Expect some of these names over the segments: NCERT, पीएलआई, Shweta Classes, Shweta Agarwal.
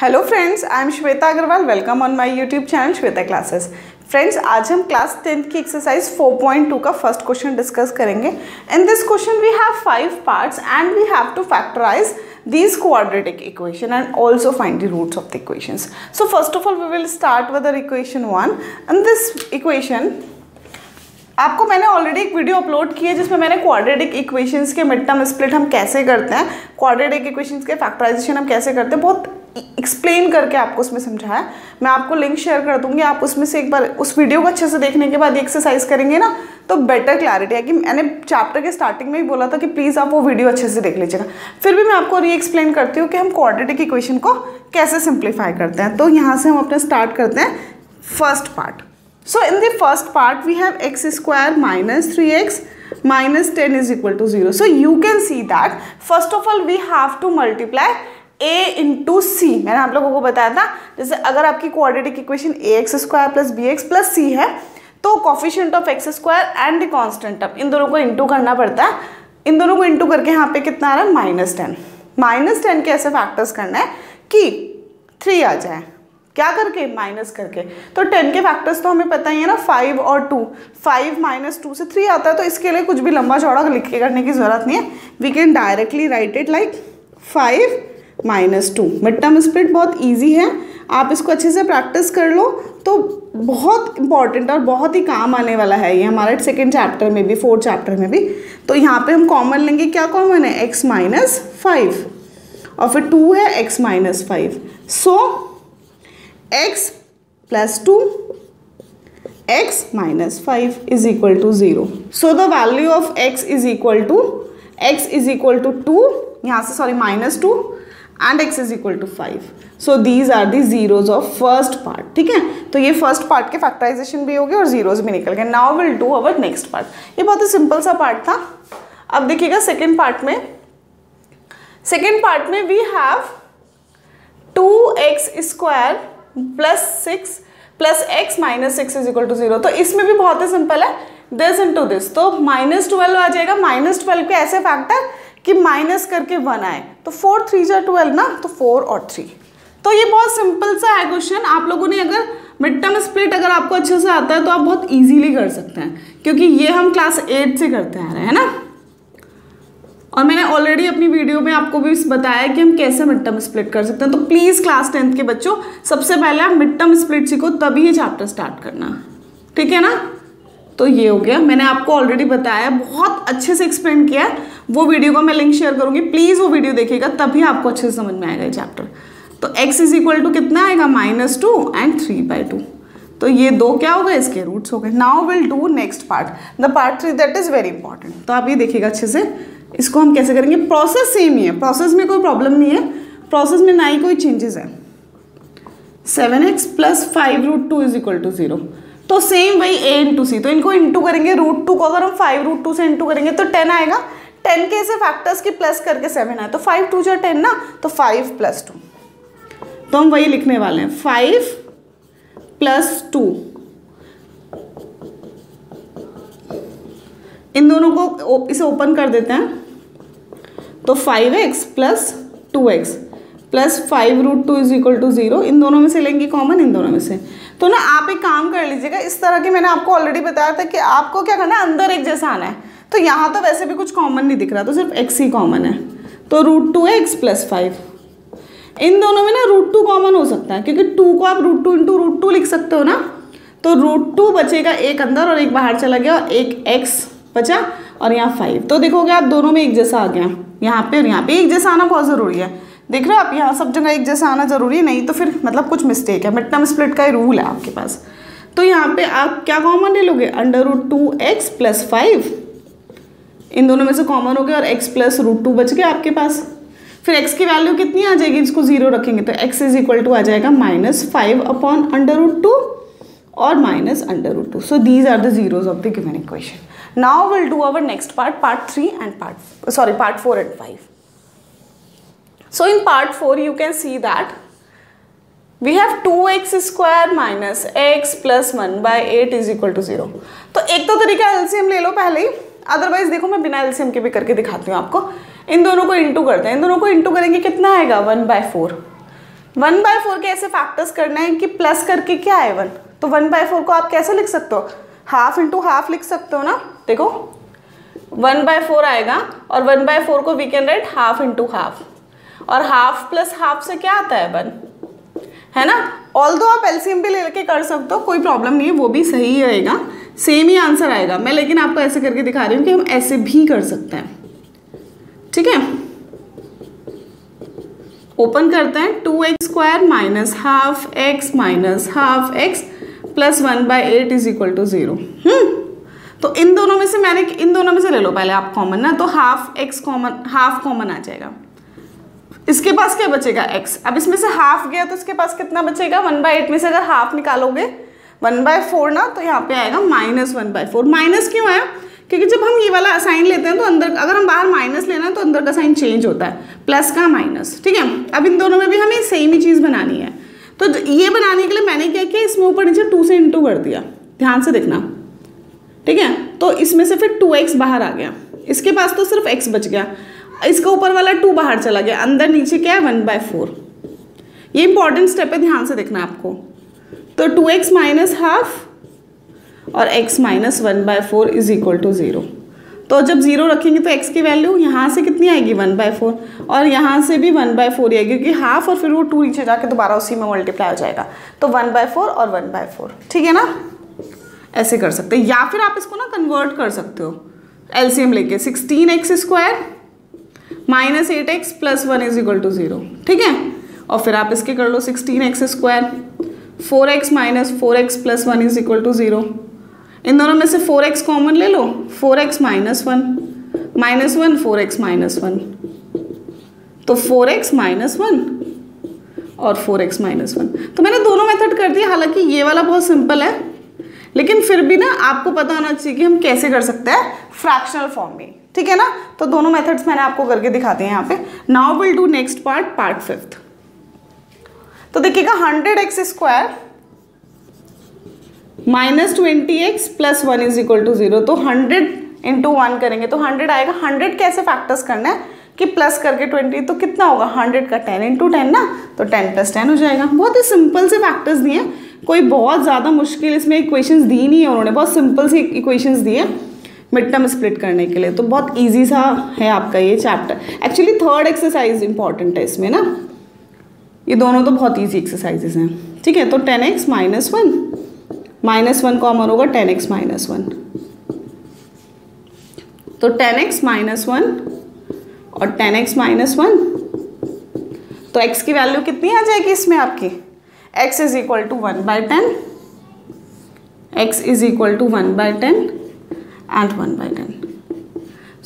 Hello friends, I am Shweta Agarwal. Welcome on my YouTube channel Shweta classes. Friends, आज हम class 10th की exercise 4.2 का first question discuss करेंगे। In this question we have 5 parts and we have to factorise these quadratic equation and also find the roots of the equations. So first of all we will start with the equation 1 and this equation आपको मैंने already एक video upload की है जिसमें मैंने quadratic equations के mid term split हम कैसे करते हैं, क्वाड्रेटिक इक्वेशंस के फैक्टराइजेशन हम कैसे करते हैं, बहुत एक्सप्लेन करके आपको उसमें समझाया। मैं आपको लिंक शेयर कर दूंगी, आप उसमें से एक बार उस वीडियो को अच्छे से देखने के बाद एक्सरसाइज करेंगे ना तो बेटर क्लैरिटी है। कि मैंने चैप्टर के स्टार्टिंग में ही बोला था कि प्लीज़ आप वो वीडियो अच्छे से देख लीजिएगा। फिर भी मैं आपको री एक्सप्लेन करती हूँ कि हम क्वाड्रेटिक इक्वेशन को कैसे सिंप्लीफाई करते हैं। तो यहाँ से हम अपना स्टार्ट करते हैं first part. So in the first part we have x square minus 3x minus 10 is equal to 0. So you can see that first of all we have to multiply a into c. मैंने आप लोगों को बताया था जैसे अगर आपकी quadratic equation ax square plus bx plus c है तो coefficient of x square and the constant term इन दोनों को इंटू करना पड़ता है। इन दोनों को इंटू करके यहाँ पे कितना आ रहा है माइनस टेन के ऐसे फैक्टर्स करना है कि 3 आ जाए। क्या करके? माइनस करके। तो 10 के फैक्टर्स तो हमें पता ही है ना, 5 और 2, 5 माइनस 2 से 3 आता है। तो इसके लिए कुछ भी लंबा चौड़ा लिख के करने की ज़रूरत नहीं है, we can directly write it like 5 minus 2। Mid term split बहुत ईजी है, आप इसको अच्छे से प्रैक्टिस कर लो तो बहुत इंपॉर्टेंट और बहुत ही काम आने वाला है ये हमारे सेकेंड चैप्टर में भी, फोर्थ चैप्टर में भी। तो यहाँ पर हम कॉमन लेंगे, क्या कॉमन है एक्स माइनस 5 और फिर 2 है x minus 5। So x plus 2 x minus 5 is equal to 0. So the value of x is equal to 2 यहाँ से sorry minus 2 and x is equal to 5. So these are the zeros of first part. ठीक है, तो ये first part के factorization भी हो गए और zeros भी निकल गए। Now we'll do our next part. ये बहुत ही simple सा part था। अब देखिएगा second part में we have 2x square plus 6 plus x minus 6 is equal to 0। तो इसमें भी बहुत ही सिंपल है, दिस इंटू दिस तो माइनस 12 आ जाएगा। माइनस 12 के ऐसे फैक्टर कि माइनस करके 1 आए। तो 4 3 जा 12 ना, तो 4 और 3। तो ये बहुत सिंपल सा है क्वेश्चन। आप लोगों ने अगर मिड टर्म स्प्लिट अगर आपको अच्छे से आता है तो आप बहुत ईजीली कर सकते हैं, क्योंकि ये हम क्लास 8 से करते आ रहे हैं ना। और मैंने ऑलरेडी अपनी वीडियो में आपको भी बताया कि हम कैसे मिड टर्म स्प्लिट कर सकते हैं। तो प्लीज़ क्लास 10th के बच्चों सबसे पहले आप मिड टर्म स्प्लिट सीखो, तभी ये चैप्टर स्टार्ट करना, ठीक है ना। तो ये हो गया, मैंने आपको ऑलरेडी बताया, बहुत अच्छे से एक्सप्लेन किया है। वो वीडियो का मैं लिंक शेयर करूँगी, प्लीज़ वो वीडियो देखिएगा, तभी आपको अच्छे से समझ में आएगा ये चैप्टर। तो एक्स इज इक्वल टू कितना आएगा माइनस 2 एंड 3/2। तो ये 2 क्या हो गए, इसके रूट्स हो गए। Now will do next part, the part 3 that is very important. तो आप ये देखिएगा अच्छे से इसको हम कैसे करेंगे। प्रोसेस सेम ही है, प्रोसेस में कोई प्रॉब्लम नहीं है, प्रोसेस में ना ही कोई चेंजेस है। 7x plus 5√2 is equal to 0। तो सेम वही a इंटू सी, तो इनको इंटू करेंगे। √2 को अगर हम 5√2 से इंटू करेंगे तो 10 आएगा। 10 के ऐसे फैक्टर्स की प्लस करके 7 आए, तो 5 2 जा 10 ना, तो 5 प्लस 2। तो हम वही लिखने वाले हैं 5 प्लस 2। इन दोनों को इसे ओपन कर देते हैं तो 5x plus 2x plus 5√2 is equal to 0। इन दोनों में से लेंगे कॉमन, इन दोनों में से। तो ना आप एक काम कर लीजिएगा इस तरह की, मैंने आपको ऑलरेडी बताया था कि आपको क्या करना है, अंदर एक जैसा आना है। तो यहाँ तो वैसे भी कुछ कॉमन नहीं दिख रहा, तो सिर्फ x ही कॉमन है। तो √2x प्लस 5, इन दोनों में ना √2 कॉमन हो सकता है, क्योंकि 2 को आप √2 × √2 लिख सकते हो ना। तो √2 बचेगा, एक अंदर और एक बाहर चला गया, और एक x बचा और यहाँ 5। तो देखोगे आप दोनों में एक जैसा आ गया, यहाँ पे और यहाँ पे एक जैसा आना बहुत ज़रूरी है। देख रहे हो आप, यहाँ सब जगह एक जैसा आना ज़रूरी है, नहीं तो फिर मतलब कुछ मिस्टेक है। मिड टर्म स्प्लिट का ही रूल है आपके पास। तो यहाँ पे आप क्या कॉमन ले लोगे, √2x प्लस 5। इन दोनों में से कॉमन हो गया और x प्लस √2 बच गया आपके पास। फिर x की वैल्यू कितनी आ जाएगी, इसको 0 रखेंगे तो x इज इक्वल टू आ जाएगा -5/√2 और -√2। So these are the zeros of the given equation. Now we'll do our next part, part 4 and 5. So in part 4 you can see that we have 2x square minus x plus 1/8 is equal to 0. तो एक तो तरीका LCM ले लो पहले ही, otherwise देखो मैं बिना LCM के भी करके दिखाती हूँ आपको। इन दोनों को इंटू करते हैं, इन दोनों को इंटू करेंगे कितना आएगा 1/4। 1/4 के ऐसे फैक्टर्स करने हैं कि प्लस करके क्या है 1, तो 1/4 को आप कैसे लिख सकते हो, हाफ इंटू हाफ लिख सकते हो ना। देखो 1/4 आएगा और 1/4 को we can write half into half, और हाफ प्लस हाफ से क्या आता है 1, है ना। ऑल्दो आप एलसीएम भी लेके कर सकते हो, कोई प्रॉब्लम नहीं है, वो भी सही रहेगा, सेम ही आंसर आएगा। मैं लेकिन आपको ऐसे करके दिखा रही हूँ कि हम ऐसे भी कर सकते हैं, ठीक है। ओपन करते हैं 2x² minus half x plus 1/8 is equal to 0। तो इन दोनों में से मैंने ले लो पहले आप कॉमन ना, तो हाफ एक्स कॉमन आ जाएगा, इसके पास क्या बचेगा x। अब इसमें से हाफ गया तो इसके पास कितना बचेगा 1/8 में से अगर हाफ निकालोगे 1/4 ना, तो यहाँ पे आएगा -1/4। माइनस क्यों आया, क्योंकि जब हम ये वाला साइन लेते हैं तो अंदर, अगर हम बाहर माइनस लेना है तो अंदर का साइन चेंज होता है, प्लस का माइनस, ठीक है। अब इन दोनों में भी हमें सेम ही चीज़ बनानी है, तो ये बनाने के लिए मैंने क्या किया, इसमें ऊपर नीचे 2 से इंटू कर दिया, ध्यान से देखना, ठीक है। तो इसमें से फिर 2x बाहर आ गया, इसके पास तो सिर्फ x बच गया, इसका ऊपर वाला 2 बाहर चला गया, अंदर नीचे क्या है 1/4। ये इंपॉर्टेंट स्टेप है, ध्यान से देखना आपको। तो 2x माइनस हाफ और x minus 1/4 is equal to 0। तो जब 0 रखेंगे तो x की वैल्यू यहाँ से कितनी आएगी 1/4, और यहाँ से भी 1/4 आएगी, क्योंकि हाफ और फिर वो 2 नीचे जाके दोबारा उसी में मल्टीप्लाई हो जाएगा। तो 1/4 और 1/4, ठीक है ना, ऐसे कर सकते हैं। या फिर आप इसको ना कन्वर्ट कर सकते हो एलसीएम लेके, 16x² minus 8x plus 1 is equal to 0, ठीक है। और फिर आप इसके कर लो 16x² 4x minus 4x plus 1 is equal to 0। इन दोनों में से 4x कॉमन ले लो, 4x माइनस 1 4x माइनस 1, तो 4x माइनस 1 और 4x माइनस 1। तो मैंने दोनों मेथड कर दिया, हालांकि ये वाला बहुत सिंपल है, लेकिन फिर भी ना आपको पता होना चाहिए कि हम कैसे कर सकते हैं फ्रैक्शनल फॉर्म में, ठीक है ना। तो दोनों मेथड्स मैंने आपको करके दिखाते हैं यहाँ पे। Now will do next part, part 5th। तो देखिएगा 100x² minus 20x plus 1 is equal to 0। तो 100 × 1 करेंगे तो 100 आएगा। 100 कैसे फैक्टर्स करना है कि प्लस करके 20, तो कितना होगा 100 का 10 × 10 ना, तो 10 + 10 हो जाएगा। बहुत ही सिंपल से फैक्टर्स दिए, कोई बहुत ज़्यादा मुश्किल इसमें इक्वेशंस दी नहीं है उन्होंने, बहुत सिंपल सी इक्वेशंस दी है मिड टर्म स्प्लिट करने के लिए। तो बहुत ईजी सा है आपका ये chapter. Actually 3rd exercise important है इसमें ना, ये दोनों तो बहुत ईजी एक्सरसाइजेज हैं, ठीक है। तो 10x माइनस 1 कॉमन होगा, 10x माइनस 1, तो 10x माइनस 1 और 10x माइनस 1, तो x की वैल्यू कितनी आ जाएगी इसमें आपकी, x is equal to 1/10, x is equal to 1/10 and 1/10।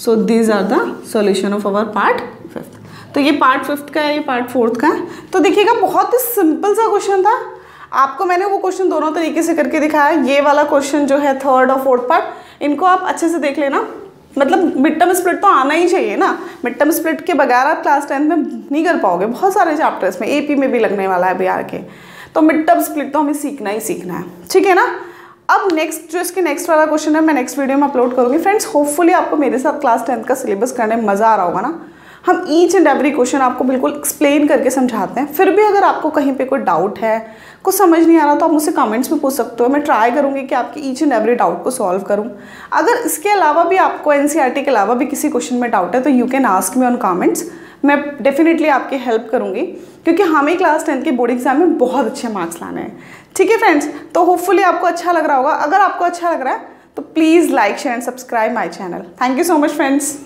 So these are the solution of our part 5th। तो ये पार्ट 5th का है, ये पार्ट 4th का है। तो देखिएगा बहुत ही सिंपल सा क्वेश्चन था, आपको मैंने वो क्वेश्चन दोनों तरीके से करके दिखाया। ये वाला क्वेश्चन जो है 3rd और 4th पार्ट, इनको आप अच्छे से देख लेना, मतलब मिड टर्म स्प्लिट तो आना ही चाहिए ना, मिड टर्म स्प्लिट के बगैर आप क्लास 10 में नहीं कर पाओगे। बहुत सारे चैप्टर्स में, एपी में भी लगने वाला है, बिहार के, तो मिड टर्म स्प्लिट तो हमें सीखना ही सीखना है, ठीक है ना। अब नेक्स्ट जो इसके नेक्स्ट वाला क्वेश्चन है मैं नेक्स्ट वीडियो में अपलोड करूँगी। फ्रेंड्स होपफुली आपको मेरे साथ क्लास 10 का सिलेबस करने में मज़ा आ रहा होगा ना। हम ईच एंड एवरी क्वेश्चन आपको बिल्कुल एक्सप्लेन करके समझाते हैं। फिर भी अगर आपको कहीं पे कोई डाउट है, कुछ समझ नहीं आ रहा, तो आप मुझसे कमेंट्स में पूछ सकते हो। मैं ट्राई करूँगी कि आपकी ईच एंड एवरी डाउट को सॉल्व करूँ। अगर इसके अलावा भी आपको एनसीईआरटी के अलावा भी किसी क्वेश्चन में डाउट है तो you can ask me on comments, मैं डेफिनेटली आपकी हेल्प करूँगी, क्योंकि हमें क्लास 10 के बोर्ड एग्जाम में बहुत अच्छे मार्क्स लाने हैं, ठीक है फ्रेंड्स। तो होपफुली आपको अच्छा लग रहा होगा। अगर आपको अच्छा लग रहा है तो please like share and subscribe my channel. Thank you so much friends.